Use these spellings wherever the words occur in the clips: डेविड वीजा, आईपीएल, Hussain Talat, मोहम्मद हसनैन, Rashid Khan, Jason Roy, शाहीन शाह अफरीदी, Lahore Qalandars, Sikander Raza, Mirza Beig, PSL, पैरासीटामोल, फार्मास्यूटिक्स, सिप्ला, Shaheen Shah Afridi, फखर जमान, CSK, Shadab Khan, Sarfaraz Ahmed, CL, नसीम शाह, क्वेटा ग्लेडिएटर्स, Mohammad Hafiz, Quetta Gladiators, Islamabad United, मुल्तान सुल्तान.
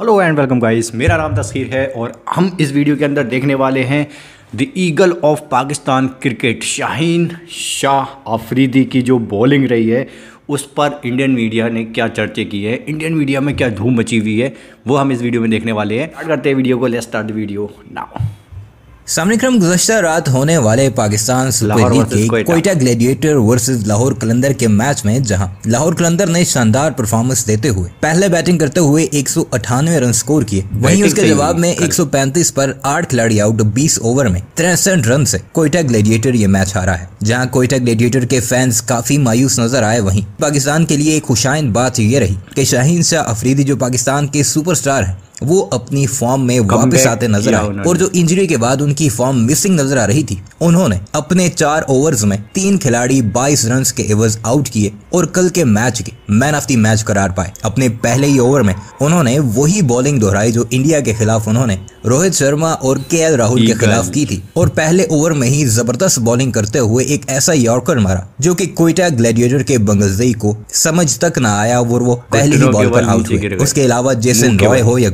Hello and welcome guys, मेरा नाम तस्खीर है और हम इस वीडियो के अंदर देखने वाले हैं the eagle of Pakistan cricket Shaheen Shah Afridi की जो बॉलिंग रही है उस पर इंडियन मीडिया ने क्या चर्चे की है, इंडियन मीडिया में क्या धूम मची हुई है, वो हम इस वीडियो में देखने वाले हैं। स्टार्ट करते हैं वीडियो को, let's start the video now. सामने क्रम गुज़श्ता रात होने वाले पाकिस्तान सुपर लीग के क्वेटा ग्लेडिएटर वर्सेस लाहौर कलंदर के मैच में जहां लाहौर कलंदर ने शानदार परफॉर्मेंस देते हुए पहले बैटिंग करते हुए 198 रन स्कोर किए, वहीं उसके जवाब में 135 पर 8 खिलाड़ी आउट 20 ओवर में 63 रन से क्वेटा ग्लेडिएटर ये मैच हारा है। जहाँ क्वेटा ग्लेडिएटर के फैंस काफी मायूस नजर आए, वहीं पाकिस्तान के लिए एक खुशाइन बात ये रही कि शाहीन शाह अफरीदी जो पाकिस्तान के सुपरस्टार है वो अपनी फॉर्म में वापस आते नजर आए और जो इंजरी के बाद उनकी फॉर्म मिसिंग नजर आ रही थी, उन्होंने अपने 4 ओवर्स में 3 खिलाड़ी 22 रन के एवज आउट किए और कल के मैच के मैन ऑफ द मैच करार पाए। अपने पहले ही ओवर में उन्होंने वही बॉलिंग दोहराई जो इंडिया के खिलाफ उन्होंने रोहित शर्मा और KL राहुल के खिलाफ की थी और पहले ओवर में ही जबरदस्त बॉलिंग करते हुए एक ऐसा यॉर्कर मारा जो की क्वेटा ग्लेडिएटर के बंगलजई को समझ तक न आया और वो पहले ही बॉल पर आउट हुए। उसके अलावा जेसन रॉय हो या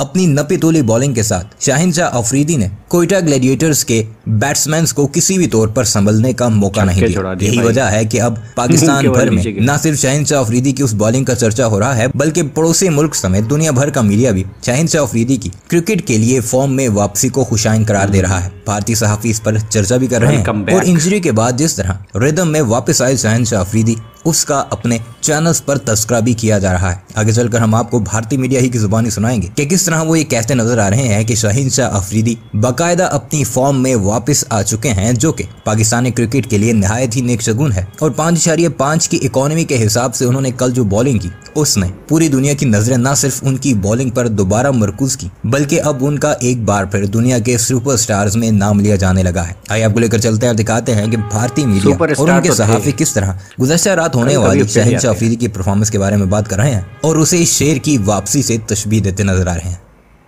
अपनी नपी तोली बॉलिंग के साथ शाहीन शाह अफरीदी ने क्वेटा ग्लेडिएटर्स के बैट्समैन को किसी भी तौर पर संभलने का मौका नहीं दिया। यही वजह है कि अब पाकिस्तान भर में न सिर्फ शाहीन शाह अफरीदी की उस बॉलिंग का चर्चा हो रहा है बल्कि पड़ोसी मुल्क समेत दुनिया भर का मीडिया भी शाहीन शाह अफरीदी की क्रिकेट के लिए फॉर्म में वापसी को खुशाइन करार दे रहा है। भारतीय सहाफी इस पर चर्चा भी कर रहे हैं और इंजरी के बाद जिस तरह रिदम में वापस आए शाहीन शाह अफरीदी उसका अपने चैनल्स पर तस्करा भी किया जा रहा है। आगे चलकर हम आपको भारतीय मीडिया ही की जुबानी सुनाएंगे कि किस तरह वो ये कहते नजर आ रहे हैं कि शाहीन शाह अफरीदी बाकायदा अपनी फॉर्म में वापस आ चुके हैं जो कि पाकिस्तानी क्रिकेट के लिए नहायत ही नेक शगुन है और 5.5 की इकोनॉमी के हिसाब से उन्होंने कल जो बॉलिंग की उसने पूरी दुनिया की नजरें न सिर्फ उनकी बॉलिंग पर दोबारा मरकूज की बल्कि अब उनका एक बार फिर दुनिया के सुपरस्टार्स में नाम लिया जाने लगा है। आइए आपको लेकर चलते हैं और दिखाते हैं कि भारतीय मीडिया और उनके सहाफी किस तरह गुज़श्ता रात होने वाली शाहीन शाह अफरीदी की परफॉर्मेंस के बारे में बात कर रहे हैं और उसे इस शेर की वापसी से तशबीह देते नजर आ रहे हैं।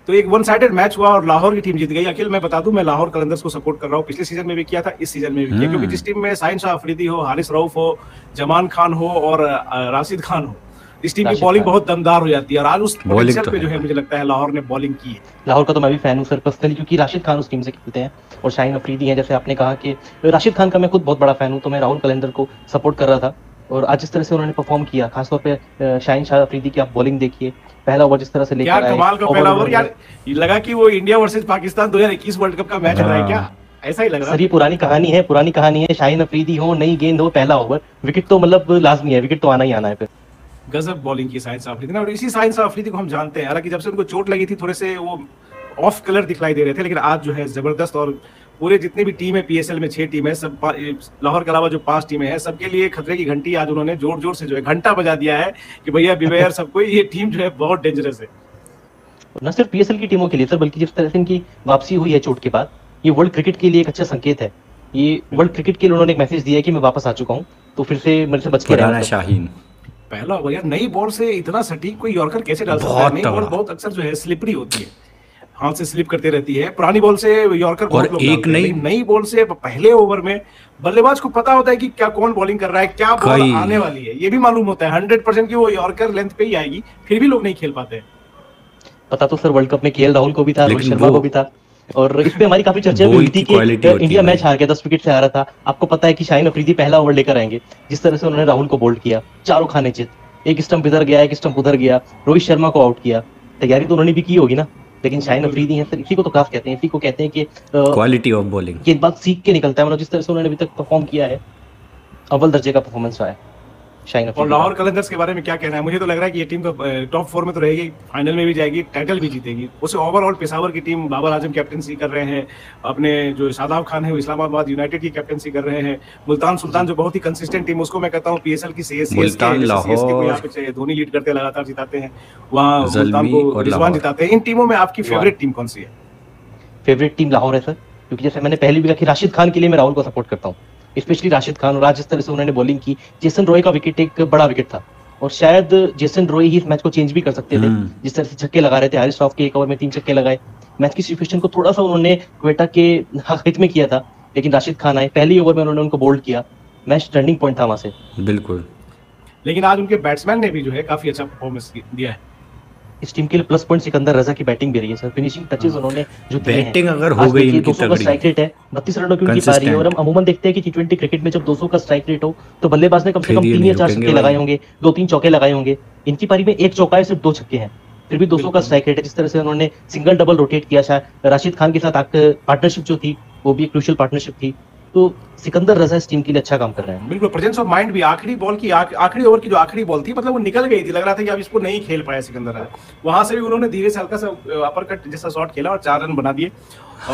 तो एक वन साइडेड मैच हुआ और लाहौर की टीम जीत गई। अखिल मैं बता दूं, मैं लाहौर कलंदर्स को सपोर्ट कर रहा हूँ, पिछले सीजन में भी किया था, इस सीजन में भी किया, क्योंकि जिस टीम में शाहीन शाह अफरीदी हो, हारिस रऊफ हो, जमान खान हो और राशिद खान हो, इस टीम की बॉलिंग बहुत दमदार हो जाती है और आज उस पोटेंशियल पे जो है मुझे लगता है लाहौर ने बॉलिंग की है। लाहौर का तो मैं भी फैन हूँ सर पर्सनली, क्योंकि राशिद खान उस टीम से खेलते हैं और शाहीन अफरीदी हैं। जैसे आपने कहा कि राशिद खान का मैं खुद बहुत बड़ा फैन हूँ, तो मैं लाहौर कलंदर को सपोर्ट कर रहा था और आज जिस तरह से उन्होंने परफॉर्म किया, खासतौर पे शाहीन शाह अफरीदी की आप बॉलिंग देखिए, पहला ओवर जिस तरह से लेकर आए, कमाल का पहला ओवर, यार लगा कि वो India versus Pakistan 2021 world cup का मैच हो रहा है क्या, ऐसा ही लग रहा है। सर ये पुरानी कहानी है, शाहीन अफरीदी हो, नई गेंद हो, पहला ओवर, विकेट तो मतलब लाजमी है, विकेट तो आना ही आना है। गजब बॉलिंग की शाहीन शाह अफरीदी ने और इसी शाहीन शाह अफरीदी को हम जानते हैं, हालांकि जब से उनको चोट लगी थी थोड़े से वो ऑफ कलर दिखलाई दे रहे थे, लेकिन आज जो है जबरदस्त और पूरे जितने भी टीम है PSL में 6 टीम है, सब लाहौर के अलावा जो 5 टीमें हैं सबके लिए खतरे की घंटी आज उन्होंने जोर जोर से जो है घंटा बजा दिया है कि भैया बिवेयर सबको, ये टीम जो है बहुत डेंजरस है, न सिर्फ PSL की टीमों के लिए सर बल्कि जिस तरह से इनकी वापसी हुई है चोट के बाद, ये वर्ल्ड क्रिकेट के लिए एक अच्छा संकेत है। ये वर्ल्ड क्रिकेट के लिए उन्होंने एक मैसेज दिया है कि मैं वापस आ चुका हूँ, तो फिर से मेरे से बच के रहना। शाहीन पहला ओवर यार नई बॉल से इतना सटीक कोई यॉर्कर कैसे डाल सकता है, नई बॉल बहुत अक्सर जो है स्लिपरी होती है, हाथ से स्लिप करते रहती है, पुरानी बॉल से यॉर्कर और एक नई बॉल से पहले ओवर में बल्लेबाज को पता होता है कि क्या कौन बॉलिंग कर रहा है, क्या बॉल आने वाली है, ये भी मालूम होता है 100% की वो यॉर्कर लेंथ पे ही आएगी, फिर भी लोग नहीं खेल पाते हैं। पता तो सर वर्ल्ड कप में KL राहुल को भी था, रोहित शर्मा को भी था और इस पे हमारी काफी चर्चा हुई थी कि इंडिया मैच हार गया, 10 विकेट से हारा था। आपको पता है कि शाहीन अफरीदी पहला ओवर लेकर आएंगे, जिस तरह से उन्होंने राहुल को बोल्ड किया, चारों खाने चित, एक स्टंप इधर गया, एक स्टंप उधर गया, रोहित शर्मा को आउट किया, तैयारी तो उन्होंने भी की होगी ना, लेकिन शाहीन अफरीदी हैं सर, इसी को तो क्राफ्ट कहते हैं, इसी को कहते हैं कि क्वालिटी ऑफ बॉलिंग, ये बात सीख के निकलता है, मतलब जिस तरह से उन्होंने अभी तक परफॉर्म किया है अव्वल दर्जे का परफॉर्मेंस आया शाहीन अफरीदी। और लाहौर कलंदर्स के बारे में क्या कहना है, मुझे तो लग रहा है कि ये टीम तो टॉप 4 में तो रहेगी, फाइनल में भी जाएगी, टाइटल भी जीतेगी। उसे ओवरऑल पेशावर की टीम बाबर आजम कैप्टनसी कर रहे हैं, अपने जो शादाब खान है वो इस्लामाबाद यूनाइटेड की कैप्टनसी कर रहे हैं, मुल्तान सुल्तान जो बहुत ही कंसिस्टेंट टीम उसको मैं कहता हूँ PSL की CSK धोनी लीड करते लगातार जिताते हैं, वहाँ मुल्तान को रिजवान जिताते हैं। इन टीमों में आपकी फेवरेट टीम कौन सी है? फेवरेट टीम लाहौर है सर, क्योंकि जैसे मैंने पहले भी कहा कि राशिद खान के लिए मैं राहुल को सपोर्ट करता हूँ, स्पेशली राशिद खान, और आज जिस तरह से उन्होंने बॉलिंग की, जेसन रॉय का विकेट एक बड़ा विकेट था और शायद जेसन रॉय ही इस मैच को चेंज भी कर सकते थे, जिस तरह से छक्के लगा रहे थे, हारिस रऊफ के एक ओवर में 3 छक्के लगाए, मैच की सिचुएशन को थोड़ा सा उन्होंने क्वेटा के हित में किया था, लेकिन राशिद खान आए, पहले ओवर में उन्होंने उनको बोल्ड किया, मैच टर्निंग पॉइंट था वहां से बिल्कुल। लेकिन आज उनके बैट्समैन ने भी जो है काफी अच्छा परफॉर्मेंस दिया है। इस टीम के लिए प्लस पॉइंट सिकंदर रजा की बैटिंग भी रही है सर। फिनिशिंग टचेस उन्होंने जो दिए हैं, बैटिंग अगर हो गई इनकी तगड़ी, 200 का स्ट्राइक रेट है, 32 रनों की उनकी पारी है। और हम अमूमन देखते हैं कि टी20 क्रिकेट में जब 200 का स्ट्राइक रेट हो तो बल्लेबाज ने कम से कम 3 या 4 छक्के लगाए होंगे, 2-3 चौके लगाए होंगे। इनकी पारी में 1 चौका है, सिर्फ 2 छक्के हैं, फिर भी 200 का स्ट्राइक रेट है। जिस तरह से उन्होंने सिंगल डबल रोटेट किया, शायद राशिद खान के साथ पार्टनरशिप जो थी वो भी क्रूशियल पार्टनरशिप थी। तो सिकंदर रजा इस टीम के लिए अच्छा काम कर रहे हैं। बिल्कुल प्रेजेंस ऑफ माइंड भी, आखिरी बॉल की, आखिरी ओवर की जो आखिरी बॉल थी, मतलब वो निकल गई थी, लग रहा था कि अब इसको नहीं खेल पाया सिकंदर रजा। वहां से भी उन्होंने धीरे से हल्का सा अपर कट जैसा शॉट खेला और 4 रन बना दिए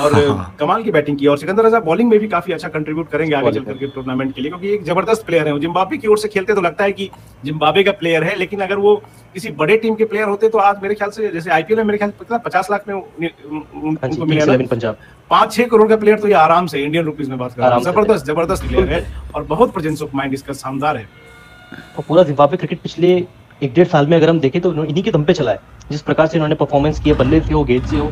और कमाल की बैटिंग की। और सिकंदर रजा बॉलिंग में भी काफी अच्छा कंट्रीब्यूट करेंगे आगे चल करके टूर्नामेंट के लिए, क्योंकि एक जबरदस्त प्लेयर है। जिम्बाब्वे की ओर से खेलते तो लगता है कि जिम्बाब्वे का प्लेयर है, लेकिन अगर वो किसी बड़े टीम के प्लेयर होते तो आज मेरे ख्याल से जैसे आईपीएल में मेरे ख्याल से 50 लाख में उनको मिलेगा, 5-6 करोड़ का प्लेयर तो ये आराम से इंडियन रुपीज में बात कर रहा है। जबरदस्त प्लेयर है और बहुत प्रेजेंस ऑफ माइंड इसका शानदार है। और पूरा जिम्बाब्वे क्रिकेट पिछले 1-1.5 साल में अगर हम देखें तो इन्हीं के दम पे चला है, जिस प्रकार से इन्होंने परफॉर्मेंस किया, बल्ले से हो गेंद से हो,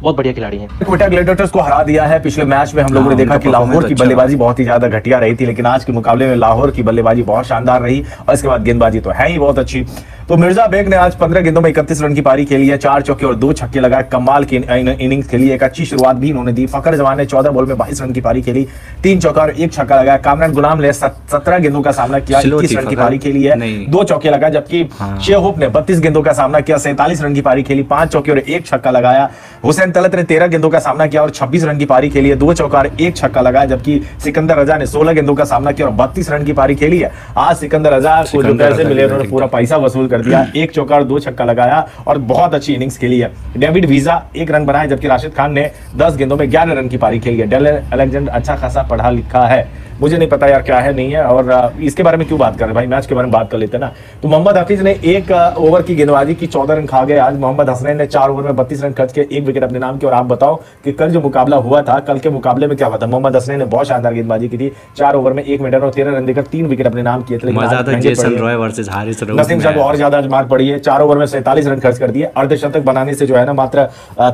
बहुत बढ़िया खिलाड़ी हैं। क्वेटा ग्लेडिएटर्स को हरा दिया है। पिछले मैच में हम लोगों ने देखा कि लाहौर की बल्लेबाजी बहुत ही ज्यादा घटिया रही थी, लेकिन आज के मुकाबले में लाहौर की बल्लेबाजी बहुत शानदार रही और इसके बाद गेंदबाजी तो है ही बहुत अच्छी। तो मिर्जा बेग ने आज 15 गेंदों में 31 रन की पारी खेली है, 4 चौके और 2 छक्के लगाए, कमाल की इनिंग्स खेली, एक अच्छी शुरुआत भी इन्होंने दी। फखर जमान ने 14 बॉल में 22 रन की पारी खेली, 3 चौका और 1 छक्का लगाया। कामरान गुलाम ने 17 गेंदों का सामना किया, 21 रन की पारी खेली है, 2 चौके लगाए, जबकि शे होप ने 32 गेंदों का सामना किया, 47 रन की पारी खेली, 5 चौके और 1 छक्का लगाया। हुसैन तलत ने 13 गेंदों का सामना किया और 26 रन की पारी खेली है, 2 चौका और 1 छक्का लगाया, जबकि सिकंदर रजा ने 16 गेंदों का सामना किया और 32 रन की पारी खेली है। आज सिकंदर रजा को जो पैसे मिले उन्होंने पूरा पैसा वसूल कर दिया, 1 चौका और 2 छक्का लगाया और बहुत अच्छी इनिंग्स खेली है। डेविड वीजा 1 रन बनाया, जबकि राशिद खान ने 10 गेंदों में 11 रन की पारी खेली है। डेलर अलेक्जेंडर अच्छा खासा पढ़ा लिखा है, मुझे नहीं पता यार क्या है नहीं है, और इसके बारे में क्यों बात कर रहे हैं भाई, मैच के बारे में बात कर लेते हैं ना। तो मोहम्मद हफीज ने 1 ओवर की गेंदबाजी की 14 रन खा गए। आज मोहम्मद हसनैन ने 4 ओवर में 32 रन खर्च के 1 विकेट अपने नाम की। और आप बताओ कि कल जो मुकाबला हुआ था, कल के मुकाबले में क्या हुआ था? मोहम्मद हसनैन ने बहुत शानदार गेंदबाजी की थी, 4 ओवर में 1 मीटर और 13 रन देकर 3 विकेट अपने नाम किए थे। Jason Roy versus Haris Rauf, नसीम शाह को और ज्यादा मार पड़ी है, 4 ओवर में 47 रन खर्च कर दिए। अर्धशतक बनाने से जो है ना मात्र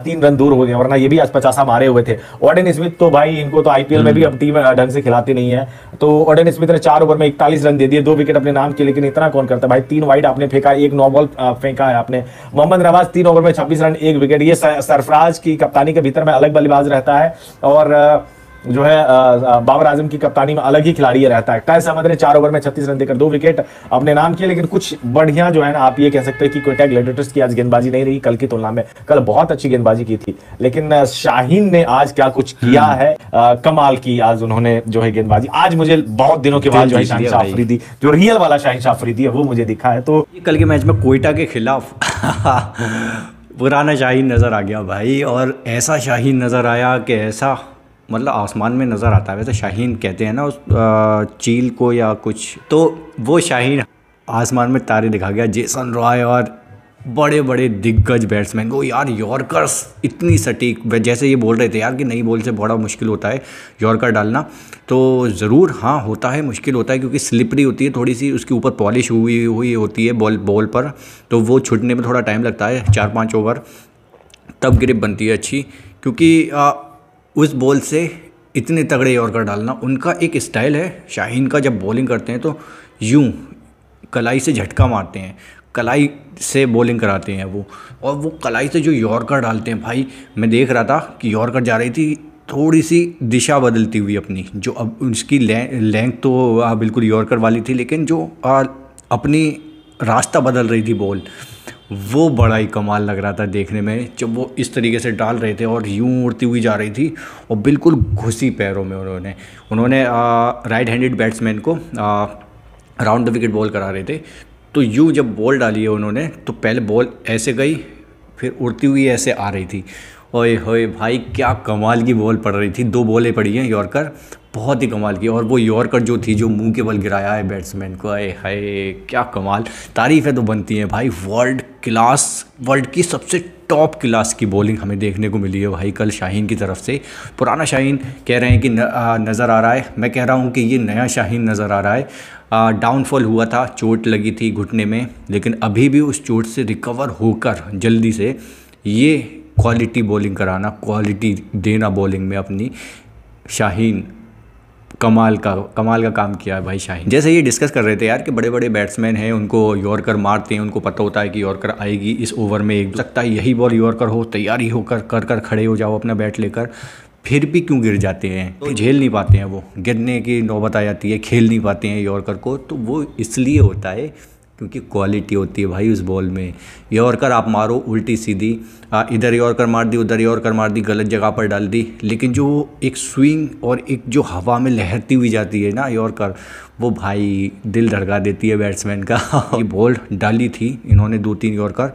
3 रन दूर हो गए, वरना ये भी आज 50 मारे हुए थे। ऑर्डन स्मिथ तो भाई इनको तो आईपीएल में भी अब टीम ढंग से खिलाती नहीं है। तो ऑर्डन स्मिथ ने 4 ओवर में 41 रन दे दिए, 2 विकेट अपने नाम के, लेकिन इतना कौन करता भाई। 3 वाइड आपने फेंका, 1 नो बॉल फेंका है आपने। मोहम्मद नवाज 3 ओवर में 26 रन 1 विकेट। ये सरफराज की कप्तानी के भीतर में अलग बल्लेबाज रहता है और जो है बाबर आजम की कप्तानी में अलग ही खिलाड़ी रहता है। कै एल रहमद ने 4 ओवर में 36 रन देकर 2 विकेट अपने नाम किए, लेकिन कुछ बढ़िया जो है ना आप ये कह सकते हैं कि क्वेटा ग्लेडिएटर्स की आज गेंदबाजी नहीं रही कल की तुलना में। कल बहुत अच्छी गेंदबाजी की थी, लेकिन शाहीन ने आज क्या कुछ किया है, कमाल की आज उन्होंने जो है गेंदबाजी। आज मुझे बहुत दिनों के बाद जो है शाहीन शाह अफरीदी, जो रियल वाला शाहीन शाह अफरीदी है, वो मुझे दिखा है। तो कल के मैच में क्वेटा के खिलाफ पुराना शाहीन नजर आ गया भाई, और ऐसा शाहीन नजर आया कि ऐसा मतलब आसमान में नज़र आता है। वैसे शाहीन कहते हैं ना उस चील को या कुछ, तो वो शाहीन आसमान में तारे दिखा गया। जेसन रॉय और बड़े बड़े दिग्गज बैट्समैन को यार यॉर्कर्स इतनी सटीक, जैसे ये बोल रहे थे यार कि नई बॉल से बड़ा मुश्किल होता है यॉर्कर डालना, तो ज़रूर हाँ होता है, मुश्किल होता है क्योंकि स्लिपरी होती है थोड़ी सी, उसके ऊपर पॉलिश हुई होती है बॉल पर, तो वो छूटने में थोड़ा टाइम लगता है, 4-5 ओवर तब ग्रिप बनती है अच्छी, क्योंकि उस बॉल से इतने तगड़े यॉर्कर डालना उनका एक स्टाइल है। शाहीन का जब बॉलिंग करते हैं तो यूं कलाई से झटका मारते हैं, कलाई से बॉलिंग कराते हैं वो, और वो कलाई से जो यॉर्कर डालते हैं भाई, मैं देख रहा था कि यॉर्कर जा रही थी, थोड़ी सी दिशा बदलती हुई अपनी, जो अब उसकी लेंथ तो बिल्कुल यॉर्कर वाली थी, लेकिन जो अपनी रास्ता बदल रही थी बॉल, वो बड़ा ही कमाल लग रहा था देखने में। जब वो इस तरीके से डाल रहे थे और यूं उड़ती हुई जा रही थी और बिल्कुल घुसी पैरों में, उन्होंने राइट हैंडेड बैट्समैन को राउंड द विकेट बॉल करा रहे थे, तो यूं जब बॉल डाली है उन्होंने तो पहले बॉल ऐसे गई, फिर उड़ती हुई ऐसे आ रही थी। ओए होए भाई क्या कमाल की बॉल पड़ रही थी, 2 बॉलें पड़ी हैं यॉर्कर, बहुत ही कमाल की। और वो यॉर्कर जो थी जो मुंह के बल गिराया है बैट्समैन को, आए हाय क्या कमाल, तारीफ़ें तो बनती हैं भाई। वर्ल्ड क्लास, वर्ल्ड की सबसे टॉप क्लास की बॉलिंग हमें देखने को मिली है भाई कल शाहीन की तरफ से। पुराना शाहीन कह रहे हैं कि नज़र आ रहा है, मैं कह रहा हूँ कि ये नया शाहीन नज़र आ रहा है। डाउनफॉल हुआ था, चोट लगी थी घुटने में, लेकिन अभी भी उस चोट से रिकवर होकर जल्दी से ये क्वालिटी बॉलिंग कराना, क्वालिटी देना बॉलिंग में अपनी, शाहीन कमाल का काम किया है भाई शाहीन। जैसे ये डिस्कस कर रहे थे यार कि बड़े बड़े बैट्समैन हैं, उनको यॉर्कर मारते हैं, उनको पता होता है कि यॉर्कर आएगी इस ओवर में, एक सकता है यही बॉल यॉर्कर हो, तैयारी होकर कर खड़े हो जाओ अपना बैट लेकर, फिर भी क्यों गिर जाते हैं, तो झेल नहीं पाते हैं, वो गिरने की नौबत आ जाती है, खेल नहीं पाते हैं यॉर्कर को। तो वो इसलिए होता है क्योंकि क्वालिटी होती है भाई उस बॉल में। यॉर्कर आप मारो उल्टी सीधी, इधर यॉर्कर मार दी, उधर यॉर्कर मार दी, गलत जगह पर डाल दी, लेकिन जो एक स्विंग और एक जो हवा में लहरती हुई जाती है ना यॉर्कर, वो भाई दिल धड़का देती है बैट्समैन का। ये बॉल डाली थी इन्होंने 2-3 यॉर्कर,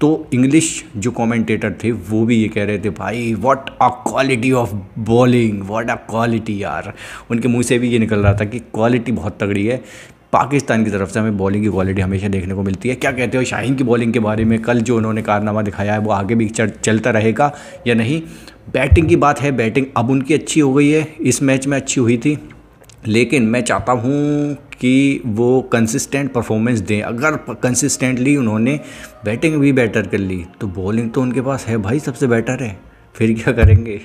तो इंग्लिश जो कमेंटेटर थे वो भी ये कह रहे थे भाई what a quality of bowling, what a quality यार। उनके मुंह से भी ये निकल रहा था कि क्वालिटी बहुत तगड़ी है। पाकिस्तान की तरफ से हमें बॉलिंग की क्वालिटी हमेशा देखने को मिलती है। क्या कहते हो शाहीन की बॉलिंग के बारे में? कल जो उन्होंने कारनामा दिखाया है वो आगे भी चलता रहेगा या नहीं? बैटिंग की बात है, बैटिंग अब उनकी अच्छी हो गई है, इस मैच में अच्छी हुई थी, लेकिन मैं चाहता हूँ कि वो कंसिस्टेंट परफॉर्मेंस दें। अगर कंसिस्टेंटली उन्होंने बैटिंग भी बेटर कर ली तो बॉलिंग तो उनके पास है भाई, सबसे बेटर है, फिर क्या करेंगे,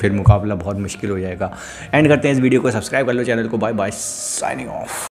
फिर मुकाबला बहुत मुश्किल हो जाएगा। एंड करते हैं इस वीडियो को, सब्सक्राइब कर लो चैनल को। Bye bye, signing of.